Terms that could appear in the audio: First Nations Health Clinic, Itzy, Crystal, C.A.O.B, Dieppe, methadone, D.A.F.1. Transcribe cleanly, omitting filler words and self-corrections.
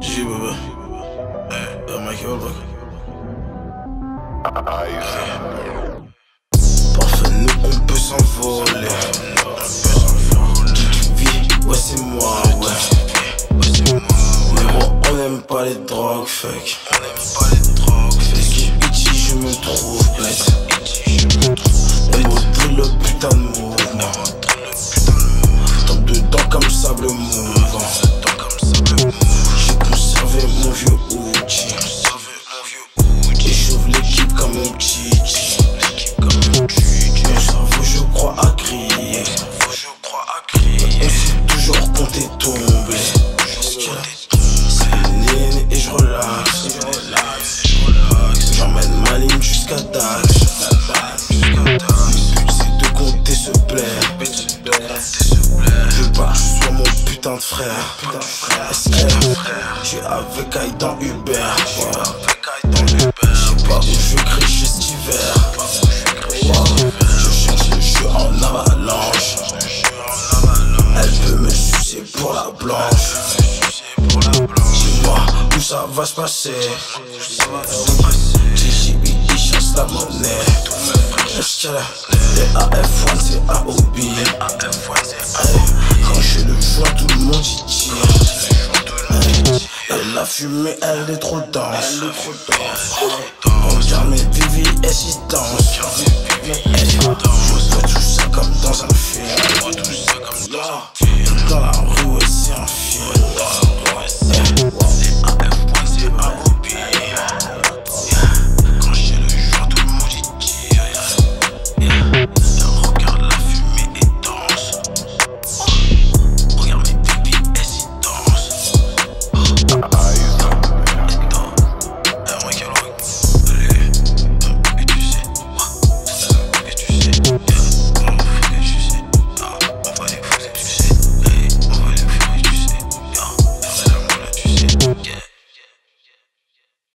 Jibuba. Ama yol bak. Parfait, nous on peut s'envoler. Ouais c'est moi, ouais. Mais bon, on aime pas les drogues, fuck. On aime pas les drogues, fuck. Dès que Itzy, je me trouve bête. Elle me brûle le putain de mouvement. Tombe dedans comme sable mouvant. J'ai conservé mon vieux outil. Et j'ouvre l'équipe comme mon titi. Mon cerveau, je crois à crier. On s'est toujours compté tomber. C'est léné et je relaxe. J'emmène ma ligne jusqu'à Dax. Le but c'est de compter se plaire. Je veux pas que tu sois mon putain de frère. J'suis avec Aïe dans Uber. J'sais pas où je crie, j'ai cet hiver. Je cherche le jeu en avalanche. Elle veut me sucer pour la blanche. Dis-moi où ça va se passer. J'ai chasse la monnaie. D.A.F.1, C.A.O.B. Quand je le joue, tout le monde y tire. Elle a fumé, elle est trop dense. Regarde mes vivis, elle s'y danse. Je vois tout ça comme dans un film.